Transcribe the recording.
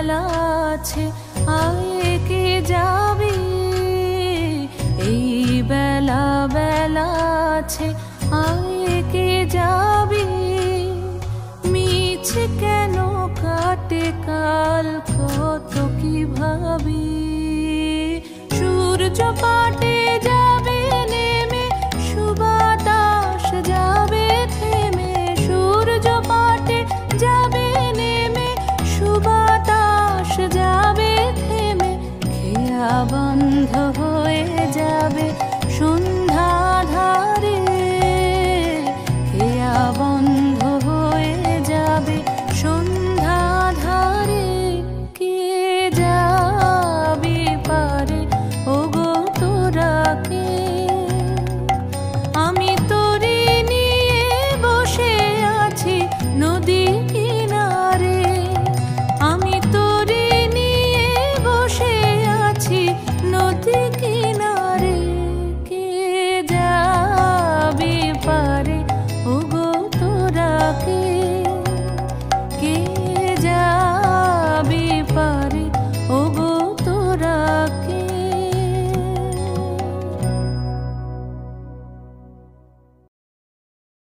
বেলা আছে আয়ে কি যাবি এই বেলা বেলা আছে আয়ে কি যাবি মিছে কেন কাটে কাল কত কি ভাবি সূর্য পাটে